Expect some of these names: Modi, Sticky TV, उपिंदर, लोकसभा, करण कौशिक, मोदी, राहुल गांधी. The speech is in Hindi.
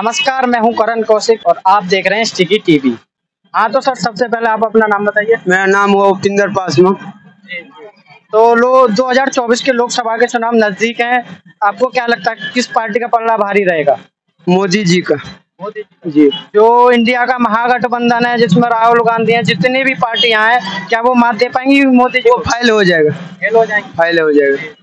नमस्कार, मैं हूं करण कौशिक और आप देख रहे हैं स्टिकी टीवी। हाँ तो सर, सबसे पहले आप अपना नाम बताइए। मेरा नाम हुआ उपिंदर। तो लोग 2024 के लोकसभा के चुनाव नजदीक हैं, आपको क्या लगता है किस पार्टी का पल्ला भारी रहेगा? मोदी जी का। मोदी जी जो इंडिया का महागठबंधन है जिसमें राहुल गांधी हैं, जितनी भी पार्टियां हैं, क्या वो मात दे पाएंगी मोदी जी? वो फेल हो जाएगा। फेल हो जाएगा।